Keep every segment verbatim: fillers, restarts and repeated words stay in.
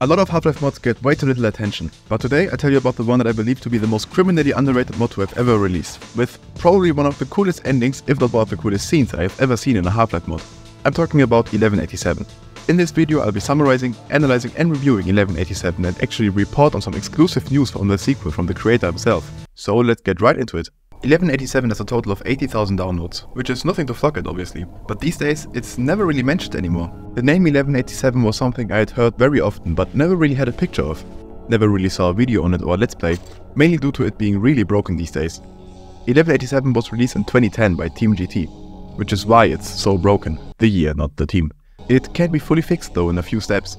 A lot of Half-Life mods get way too little attention, but today I tell you about the one that I believe to be the most criminally underrated mod to have ever released, with probably one of the coolest endings, if not one of the coolest scenes that I have ever seen in a Half-Life mod. I'm talking about eleven eighty-seven. In this video I'll be summarizing, analyzing and reviewing eleven eighty-seven and actually report on some exclusive news from the sequel from the creator himself. So let's get right into it. eleven eighty-seven has a total of eighty thousand downloads, which is nothing to flock at obviously, but these days it's never really mentioned anymore. The name eleven eighty-seven was something I had heard very often but never really had a picture of. Never really saw a video on it or Let's Play, mainly due to it being really broken these days. eleven eighty-seven was released in twenty ten by Team G T, which is why it's so broken. The year, not the team. It can be fully fixed though in a few steps.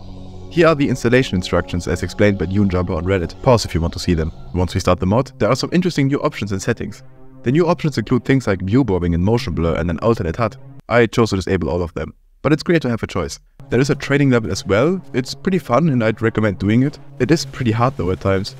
Here are the installation instructions as explained by NewJumper on Reddit. Pause if you want to see them. Once we start the mod, there are some interesting new options and settings. The new options include things like view bobbing and motion blur and an alternate H U D. I chose to disable all of them, but it's great to have a choice. There is a training level as well. It's pretty fun and I'd recommend doing it. It is pretty hard though at times.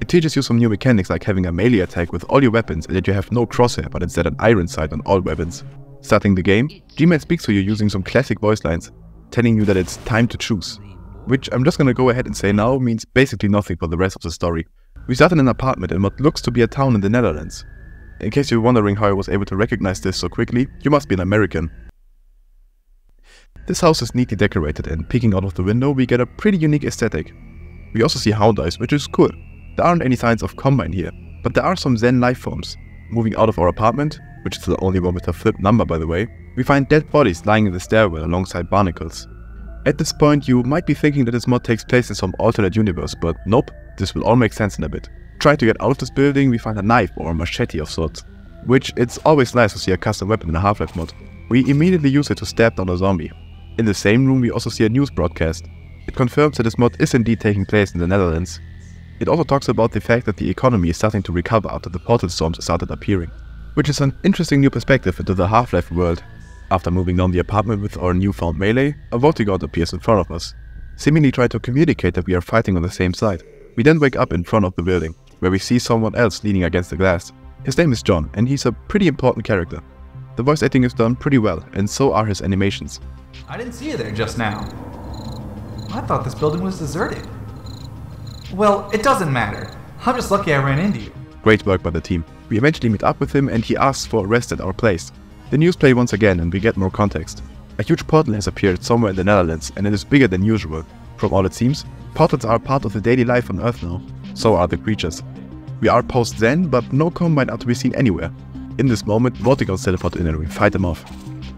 It teaches you some new mechanics like having a melee attack with all your weapons and that you have no crosshair but instead an iron sight on all weapons. Starting the game, G-Man speaks to you using some classic voice lines, telling you that it's time to choose, which I'm just gonna go ahead and say now means basically nothing for the rest of the story. We start in an apartment in what looks to be a town in the Netherlands. In case you're wondering how I was able to recognize this so quickly, you must be an American. This house is neatly decorated and peeking out of the window we get a pretty unique aesthetic. We also see hound eyes, which is cool. There aren't any signs of Combine here, but there are some Zen life forms. Moving out of our apartment, which is the only one with a flipped number by the way, we find dead bodies lying in the stairwell alongside barnacles. At this point you might be thinking that this mod takes place in some alternate universe, but nope, this will all make sense in a bit. Trying to get out of this building we find a knife or a machete of sorts, which it's always nice to see a custom weapon in a Half-Life mod. We immediately use it to stab down a zombie. In the same room we also see a news broadcast. It confirms that this mod is indeed taking place in the Netherlands. It also talks about the fact that the economy is starting to recover after the portal storms started appearing, which is an interesting new perspective into the Half-Life world. After moving down the apartment with our newfound melee, a Vortigaunt appears in front of us, seemingly trying to communicate that we are fighting on the same side. We then wake up in front of the building, where we see someone else leaning against the glass. His name is John, and he's a pretty important character. The voice acting is done pretty well, and so are his animations. I didn't see you there just now. I thought this building was deserted. Well, it doesn't matter. I'm just lucky I ran into you. Great work by the team. We eventually meet up with him, and he asks for a rest at our place. The news play once again and we get more context. A huge portal has appeared somewhere in the Netherlands and it is bigger than usual. From all it seems, portals are a part of the daily life on Earth now. So are the creatures. We are post-Zen, but no Combine are to be seen anywhere. In this moment, Vortigaunt teleport in and we fight them off.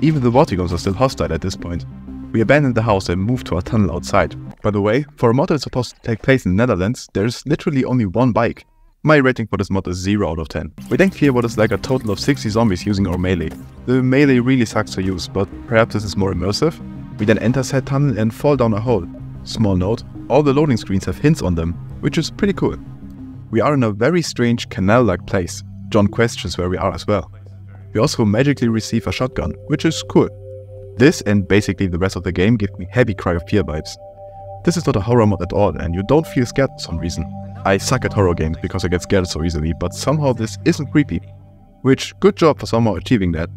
Even the Vortigaunts are still hostile at this point. We abandon the house and move to a tunnel outside. By the way, for a mod that is supposed to take place in the Netherlands, there is literally only one bike. My rating for this mod is zero out of ten. We then clear what is like a total of sixty zombies using our melee. The melee really sucks to use, but perhaps this is more immersive. We then enter said tunnel and fall down a hole. Small note, all the loading screens have hints on them, which is pretty cool. We are in a very strange canal-like place. John questions where we are as well. We also magically receive a shotgun, which is cool. This and basically the rest of the game give me heavy Cry of Fear vibes. This is not a horror mod at all and you don't feel scared for some reason. I suck at horror games because I get scared so easily, but somehow this isn't creepy. Which, good job for somehow achieving that.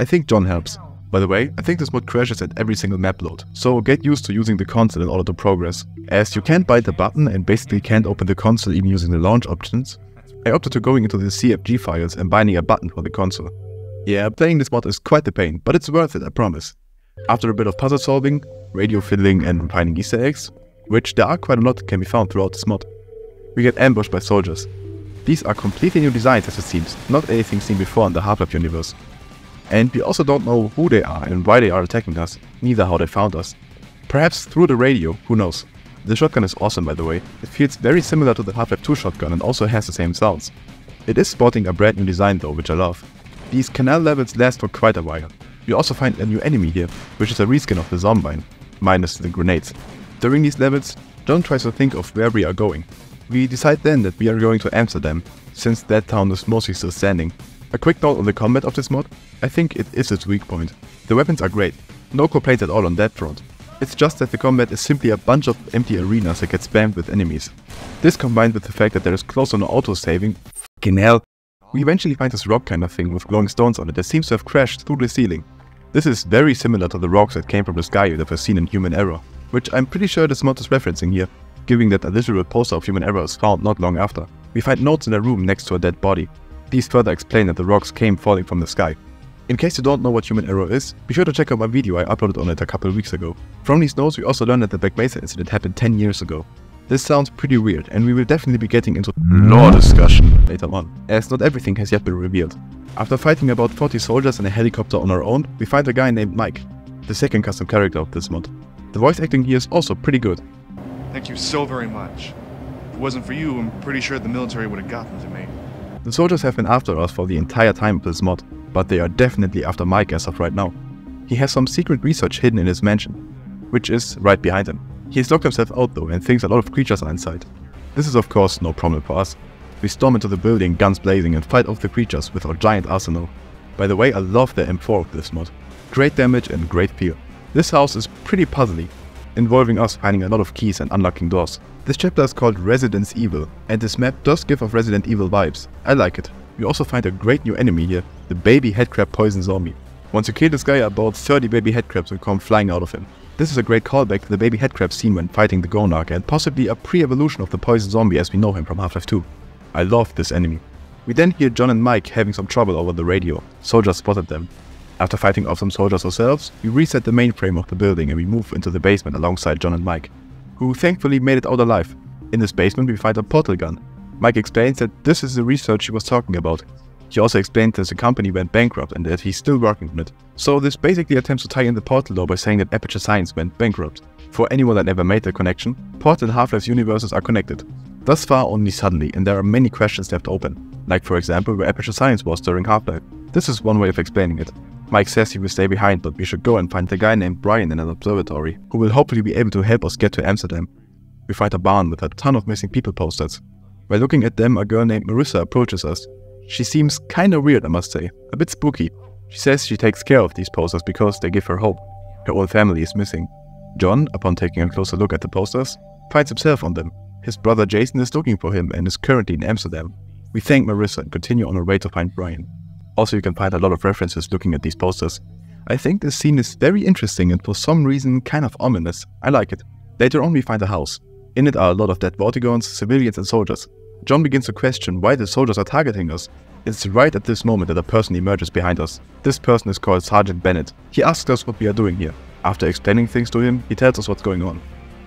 I think John helps. By the way, I think this mod crashes at every single map load, so get used to using the console in order to progress. As you can't bite the button and basically can't open the console even using the launch options, I opted to going into the C F G files and binding a button for the console. Yeah, playing this mod is quite the pain, but it's worth it, I promise. After a bit of puzzle solving, radio fiddling and finding Easter eggs, which there are quite a lot that can be found throughout this mod, we get ambushed by soldiers. These are completely new designs as it seems, not anything seen before in the Half-Life universe. And we also don't know who they are and why they are attacking us, neither how they found us. Perhaps through the radio, who knows. The shotgun is awesome by the way. It feels very similar to the Half-Life two shotgun and also has the same sounds. It is sporting a brand new design though, which I love. These canal levels last for quite a while. We also find a new enemy here, which is a reskin of the Zombine, minus the grenades. During these levels, John tries to think of where we are going. We decide then that we are going to Amsterdam, since that town is mostly still standing. A quick note on the combat of this mod, I think it is its weak point. The weapons are great, no complaints at all on that front. It's just that the combat is simply a bunch of empty arenas that get spammed with enemies. This combined with the fact that there is close on auto-saving, fucking hell. We eventually find this rock kind of thing with glowing stones on it that seems to have crashed through the ceiling. This is very similar to the rocks that came from the sky that were seen in Human Error. which I'm pretty sure this mod is referencing here, giving that a literal poster of human error is found not long after. We find notes in a room next to a dead body. These further explain that the rocks came falling from the sky. In case you don't know what human error is, be sure to check out my video I uploaded on it a couple weeks ago. From these notes we also learned that the Black Mesa incident happened ten years ago. This sounds pretty weird, and we will definitely be getting into lore discussion later on, as not everything has yet been revealed. After fighting about forty soldiers in a helicopter on our own, we find a guy named Mike, the second custom character of this mod. The voice acting here is also pretty good. Thank you so very much. If it wasn't for you, I'm pretty sure the military would have gotten to me. The soldiers have been after us for the entire time of this mod, but they are definitely after Mike as of right now. He has some secret research hidden in his mansion, which is right behind him. He has locked himself out though and thinks a lot of creatures are inside. This is of course no problem for us. We storm into the building, guns blazing, and fight off the creatures with our giant arsenal. By the way, I love the M four of this mod. Great damage and great feel. This house is pretty puzzly, involving us finding a lot of keys and unlocking doors. This chapter is called Resident Evil, and this map does give off Resident Evil vibes. I like it. We also find a great new enemy here, the baby headcrab poison zombie. Once you kill this guy, about thirty baby headcrabs will come flying out of him. This is a great callback to the baby headcrab scene when fighting the Gonarch, and possibly a pre-evolution of the poison zombie as we know him from Half-Life two. I love this enemy. We then hear John and Mike having some trouble over the radio. Soldiers spotted them. After fighting off some soldiers ourselves, we reset the mainframe of the building and we move into the basement alongside John and Mike, who thankfully made it out alive. In this basement we find a portal gun. Mike explains that this is the research he was talking about. He also explained that the company went bankrupt and that he's still working on it. So this basically attempts to tie in the Portal lore by saying that Aperture Science went bankrupt. For anyone that never made the connection, Portal and Half-Life's universes are connected. Thus far only suddenly, and there are many questions left open. Like for example where Aperture Science was during Half-Life. This is one way of explaining it. Mike says he will stay behind, but we should go and find the guy named Brian in an observatory, who will hopefully be able to help us get to Amsterdam. We find a barn with a ton of missing people posters. While looking at them, a girl named Marissa approaches us. She seems kinda weird, I must say, a bit spooky. She says she takes care of these posters because they give her hope. Her whole family is missing. John, upon taking a closer look at the posters, finds himself on them. His brother Jason is looking for him and is currently in Amsterdam. We thank Marissa and continue on our way to find Brian. Also, you can find a lot of references looking at these posters. I think this scene is very interesting and for some reason kind of ominous. I like it. Later on we find a house. In it are a lot of dead Vortigaunts, civilians and soldiers. John begins to question why the soldiers are targeting us. It's right at this moment that a person emerges behind us. This person is called Sergeant Bennett. He asks us what we are doing here. After explaining things to him, he tells us what's going on.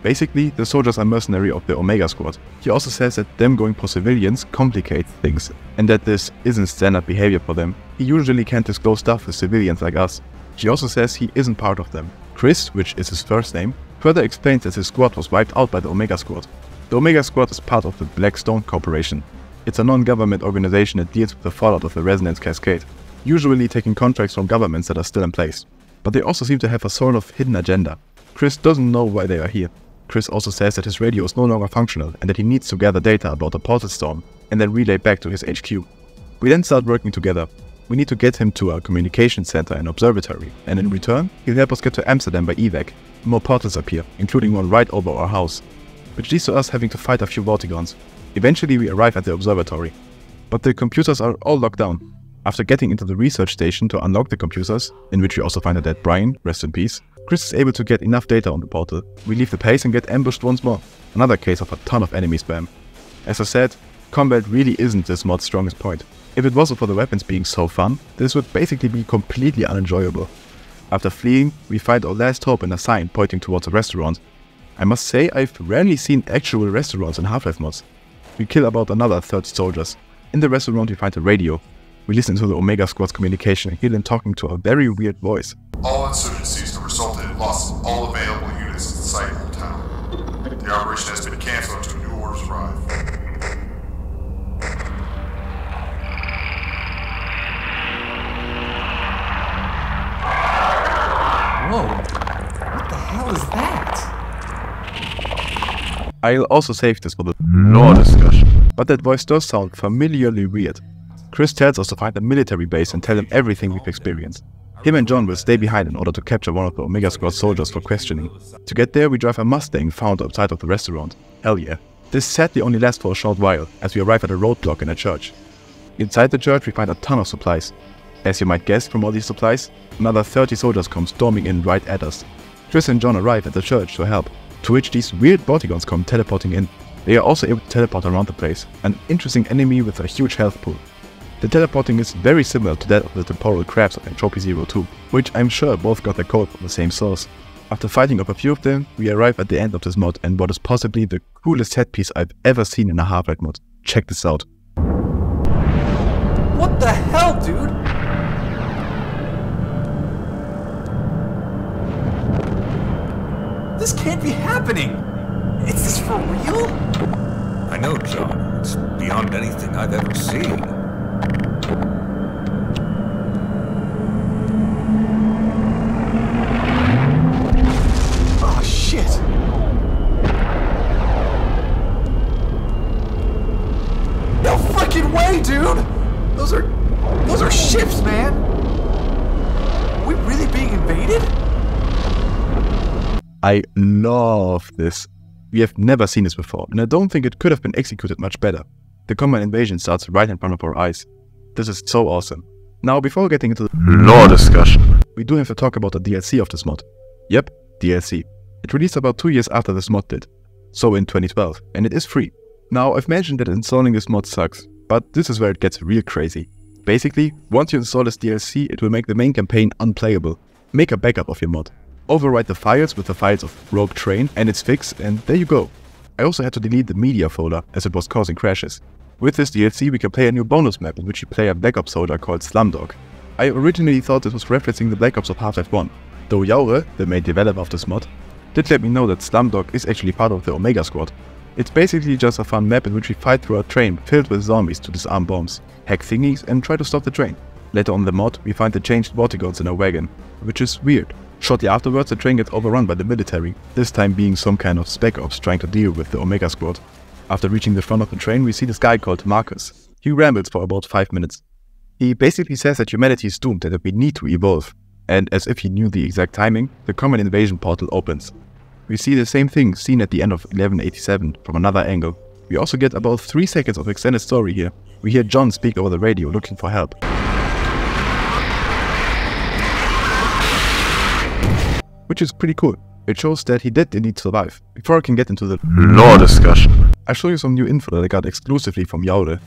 Basically, the soldiers are mercenary of the Omega Squad. He also says that them going for civilians complicates things, and that this isn't standard behavior for them. He usually can't disclose stuff with civilians like us. He also says he isn't part of them. Chris, which is his first name, further explains that his squad was wiped out by the Omega Squad. The Omega Squad is part of the Black Storm Corporation. It's a non-government organization that deals with the fallout of the Resonance Cascade, usually taking contracts from governments that are still in place. But they also seem to have a sort of hidden agenda. Chris doesn't know why they are here. Chris also says that his radio is no longer functional and that he needs to gather data about the portal storm and then relay back to his H Q. We then start working together. We need to get him to a communication center and observatory, and in return he'll help us get to Amsterdam by evac. More portals appear, including one right over our house, which leads to us having to fight a few Vortigaunt. Eventually we arrive at the observatory, but the computers are all locked down. After getting into the research station to unlock the computers, in which we also find a dead Brian, rest in peace, Chris is able to get enough data on the portal. We leave the base and get ambushed once more. Another case of a ton of enemy spam. As I said, combat really isn't this mod's strongest point. If it wasn't for the weapons being so fun, this would basically be completely unenjoyable. After fleeing, we find our last hope in a sign pointing towards a restaurant. I must say, I've rarely seen actual restaurants in Half-Life mods. We kill about another thirty soldiers. In the restaurant we find a radio. We listen to the Omega Squad's communication and hear them talking to a very weird voice. All insurgencies have resulted in loss of all available units in the site of the town. The operation has been cancelled until new orders arrive. Whoa, what the hell is that? I'll also save this for the lore discussion, but that voice does sound familiarly weird. Chris tells us to find a military base and tell them everything we've experienced. Him and John will stay behind in order to capture one of the Omega Squad soldiers for questioning. To get there, we drive a Mustang found outside of the restaurant. Hell yeah. This sadly only lasts for a short while, as we arrive at a roadblock in a church. Inside the church we find a ton of supplies. As you might guess from all these supplies, another thirty soldiers come storming in right at us. Tris and John arrive at the church to help, to which these weird Vortigons come teleporting in. They are also able to teleport around the place, an interesting enemy with a huge health pool. The teleporting is very similar to that of the temporal crabs of Entropy Zero two, which I'm sure both got their code from the same source. After fighting up a few of them, we arrive at the end of this mod and what is possibly the coolest headpiece I've ever seen in a Half-Life mod. Check this out. What the hell, dude? This can't be happening! Is this for real? I know, John. It's beyond anything I've ever seen. I love this. We have never seen this before, and I don't think it could have been executed much better. The combat invasion starts right in front of our eyes. This is so awesome. Now, before getting into the lore discussion, we do have to talk about the D L C of this mod. Yep, D L C. It released about two years after this mod did, so in twenty twelve, and it is free. Now, I've mentioned that installing this mod sucks, but this is where it gets real crazy. Basically, once you install this D L C, it will make the main campaign unplayable. Make a backup of your mod. Overwrite the files with the files of Rogue Train and its fix, and there you go. I also had to delete the media folder as it was causing crashes. With this D L C we can play a new bonus map in which you play a Black Ops soldier called Slumdog. I originally thought this was referencing the Black Ops of Half-Life one, though Joure, the main developer of this mod, did let me know that Slumdog is actually part of the Omega Squad. It's basically just a fun map in which we fight through a train filled with zombies to disarm bombs, hack thingies and try to stop the train. Later on in the mod we find the changed Vortigaunt in a wagon, which is weird. Shortly afterwards, the train gets overrun by the military, this time being some kind of spec ops trying to deal with the Omega Squad. After reaching the front of the train, we see this guy called Marcus. He rambles for about five minutes. He basically says that humanity is doomed and that we need to evolve. And as if he knew the exact timing, the common invasion portal opens. We see the same thing seen at the end of eleven eighty-seven from another angle. We also get about three seconds of extended story here. We hear John speak over the radio looking for help. Which is pretty cool. It shows that he did indeed survive. Before I can get into the lore discussion, I'll show you some new info that I got exclusively from Joure.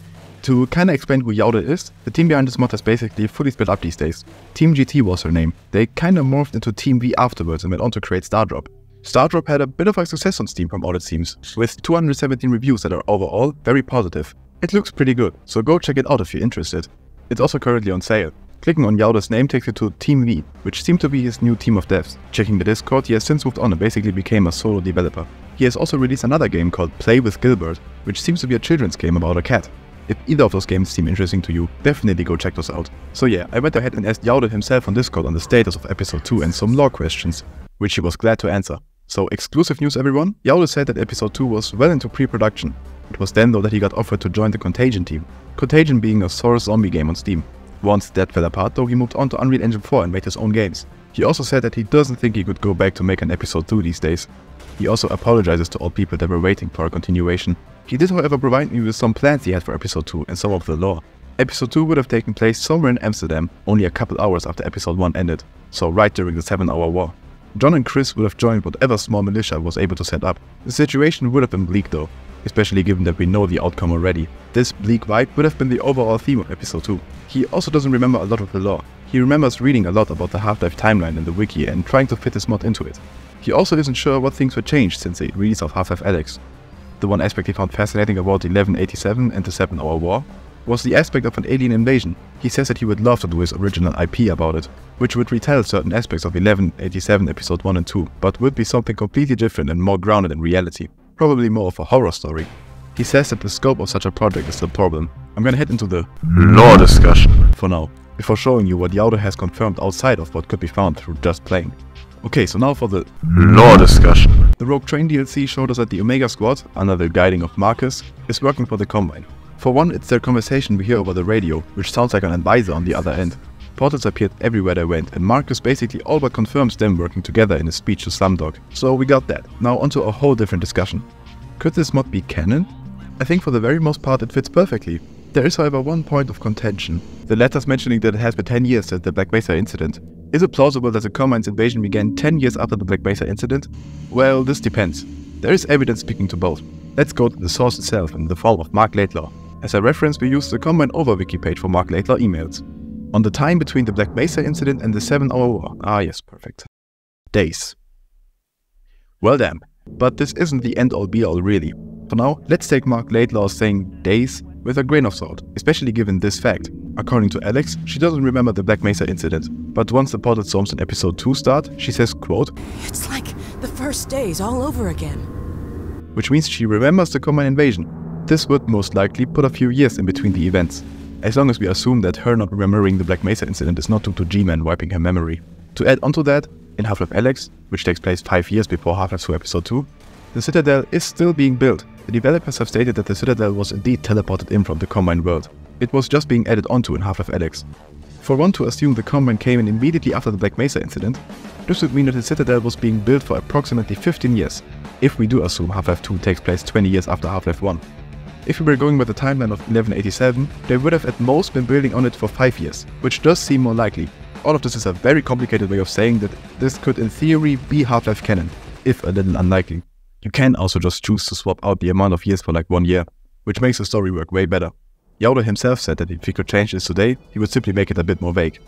To kinda explain who Joure is, the team behind this mod has basically fully split up these days. Team G T was her name. They kinda morphed into Team V afterwards and went on to create Stardrop. Stardrop had a bit of a success on Steam from all it seems, with two hundred seventeen reviews that are overall very positive. It looks pretty good, so go check it out if you're interested. It's also currently on sale. Clicking on Joure's name takes you to Team V, which seemed to be his new team of devs. Checking the Discord, he has since moved on and basically became a solo developer. He has also released another game called Play with Gilbert, which seems to be a children's game about a cat. If either of those games seem interesting to you, definitely go check those out. So yeah, I went ahead and asked Joure himself on Discord on the status of episode two and some lore questions, which he was glad to answer. So exclusive news everyone, Joure said that episode two was well into pre-production. It was then though that he got offered to join the Contagion team, Contagion being a Source zombie game on Steam. Once that fell apart though, he moved on to Unreal Engine four and made his own games. He also said that he doesn't think he could go back to make an episode two these days. He also apologizes to all people that were waiting for a continuation. He did however provide me with some plans he had for episode two and some of the lore. Episode two would have taken place somewhere in Amsterdam, only a couple hours after episode one ended, so right during the seven hour war. John and Chris would have joined whatever small militia was able to set up. The situation would have been bleak though, especially given that we know the outcome already. This bleak vibe would have been the overall theme of episode two. He also doesn't remember a lot of the lore. He remembers reading a lot about the Half-Life timeline in the wiki and trying to fit his mod into it. He also isn't sure what things were changed since the release of Half-Life Alyx. The one aspect he found fascinating about eleven eighty-seven and the seven hour war was the aspect of an alien invasion. He says that he would love to do his original I P about it, which would retell certain aspects of eleven eighty-seven episode one and two, but would be something completely different and more grounded in reality. Probably more of a horror story. He says that the scope of such a project is the problem. I'm gonna head into the lore discussion for now, before showing you what Joure has confirmed outside of what could be found through just playing. Okay, so now for the lore discussion. The Rogue Train D L C showed us that the Omega Squad, under the guiding of Marcus, is working for the Combine. For one, it's their conversation we hear over the radio, which sounds like an advisor on the other end. Portals appeared everywhere they went, and Marcus basically all but confirms them working together in his speech to Slumdog. So we got that. Now onto a whole different discussion. Could this mod be canon? I think for the very most part it fits perfectly. There is however one point of contention. The letters mentioning that it has been ten years since the Black Mesa incident. Is it plausible that the Commons invasion began ten years after the Black Mesa incident? Well, this depends. There is evidence speaking to both. Let's go to the source itself in the form of Mark Laidlaw. As a reference, we used the Command Over wiki page for Mark Laidlaw emails. On the time between the Black Mesa incident and the seven hour war. Ah yes, perfect. Days. Well damn, but this isn't the end all be all really. For now, let's take Mark Laidlaw's saying days with a grain of salt, especially given this fact. According to Alyx, she doesn't remember the Black Mesa incident, but once the Portal storms in episode two start, she says, quote, "It's like the first days all over again." Which means she remembers the Common invasion. This would most likely put a few years in between the events, as long as we assume that her not remembering the Black Mesa incident is not due to G-Man wiping her memory. To add onto that, in Half-Life Alyx, which takes place five years before Half-Life two episode two, the Citadel is still being built. The developers have stated that the Citadel was indeed teleported in from the Combine world. It was just being added onto in Half-Life Alyx. For one to assume the Combine came in immediately after the Black Mesa incident, this would mean that the Citadel was being built for approximately fifteen years, if we do assume Half-Life two takes place twenty years after Half-Life one. If we were going with the timeline of eleven eighty-seven, they would have at most been building on it for five years, which does seem more likely. All of this is a very complicated way of saying that this could in theory be Half-Life canon, if a little unlikely. You can also just choose to swap out the amount of years for like one year, which makes the story work way better. Joure himself said that if he could change this today, he would simply make it a bit more vague.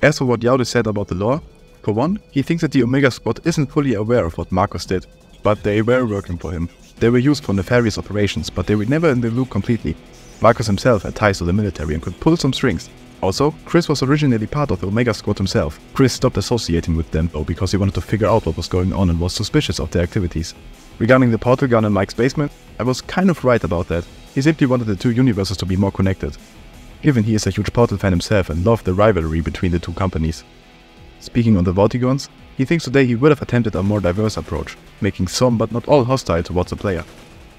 As for what Joure said about the lore, for one, he thinks that the Omega Squad isn't fully aware of what Marcus did, but they were working for him. They were used for nefarious operations, but they were never in the loop completely. Marcus himself had ties to the military and could pull some strings. Also, Chris was originally part of the Omega Squad himself. Chris stopped associating with them though because he wanted to figure out what was going on and was suspicious of their activities. Regarding the portal gun in Mike's basement, I was kind of right about that. He simply wanted the two universes to be more connected, given he is a huge Portal fan himself and loved the rivalry between the two companies. Speaking on the Vortigaunts, he thinks today he would have attempted a more diverse approach, making some but not all hostile towards the player.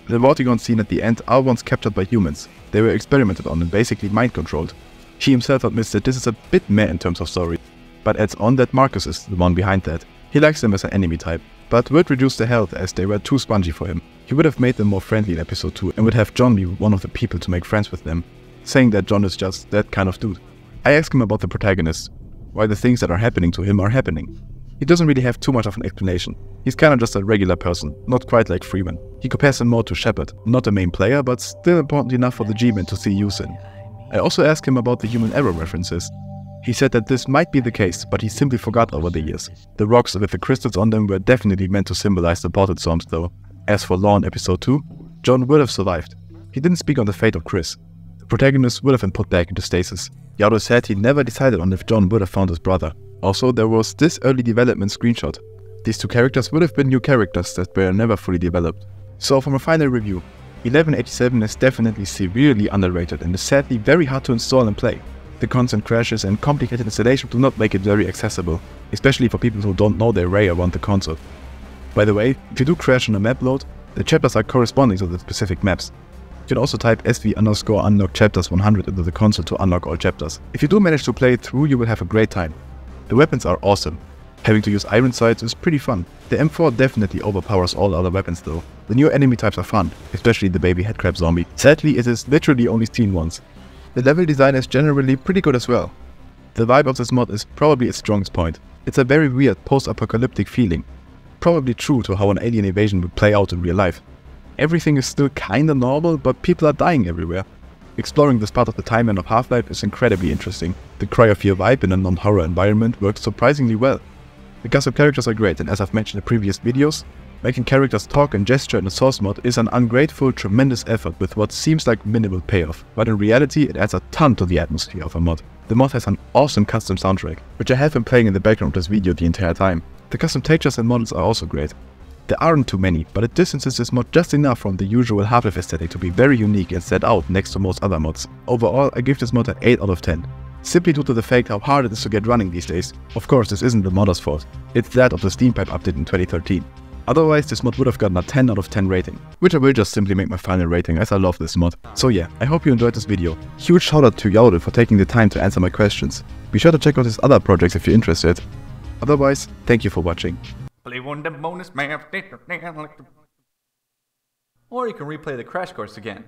The Vortigaunt seen at the end are once captured by humans. They were experimented on and basically mind controlled. He himself admits that this is a bit meh in terms of story, but adds on that Marcus is the one behind that. He likes them as an enemy type, but would reduce their health as they were too spongy for him. He would have made them more friendly in episode two and would have John be one of the people to make friends with them, saying that John is just that kind of dude. I ask him about the protagonist, why the things that are happening to him are happening. He doesn't really have too much of an explanation. He's kinda just a regular person, not quite like Freeman. He compares him more to Shepard, not a main player, but still important enough for the G-Man to see use in. I also asked him about the Human Error references. He said that this might be the case, but he simply forgot over the years. The rocks with the crystals on them were definitely meant to symbolize the portal storms though. As for Law in episode two, John would have survived. He didn't speak on the fate of Chris. The protagonist would have been put back into stasis. Joure said he never decided on if John would have found his brother. Also, there was this early development screenshot. These two characters would have been new characters that were never fully developed. So from a final review, eleven eighty-seven is definitely severely underrated and is sadly very hard to install and play. The constant crashes and complicated installation do not make it very accessible, especially for people who don't know their way around the console. By the way, if you do crash on a map load, the chapters are corresponding to the specific maps. You can also type sv underscore unlock chapters one hundred into the console to unlock all chapters. If you do manage to play it through, you will have a great time. The weapons are awesome. Having to use iron sights is pretty fun. The M four definitely overpowers all other weapons though. The new enemy types are fun, especially the baby headcrab zombie. Sadly, it is literally only seen once. The level design is generally pretty good as well. The vibe of this mod is probably its strongest point. It's a very weird post-apocalyptic feeling, probably true to how an alien invasion would play out in real life. Everything is still kinda normal, but people are dying everywhere. Exploring this part of the timeline of Half-Life is incredibly interesting. The Cry of Fear vibe in a non-horror environment works surprisingly well. The custom characters are great, and as I've mentioned in previous videos, making characters talk and gesture in a source mod is an ungrateful, tremendous effort with what seems like minimal payoff, but in reality it adds a ton to the atmosphere of a mod. The mod has an awesome custom soundtrack, which I have been playing in the background of this video the entire time. The custom textures and models are also great. There aren't too many, but it distances this mod just enough from the usual Half-Life aesthetic to be very unique and set out next to most other mods. Overall, I give this mod an eight out of ten. Simply due to the fact how hard it is to get running these days. Of course, this isn't the modder's fault. It's that of the Steampipe update in twenty thirteen. Otherwise, this mod would have gotten a ten out of ten rating, which I will just simply make my final rating as I love this mod. So yeah, I hope you enjoyed this video. Huge shoutout to Joure for taking the time to answer my questions. Be sure to check out his other projects if you're interested. Otherwise, thank you for watching. Play one bonus map. Or you can replay the crash course again.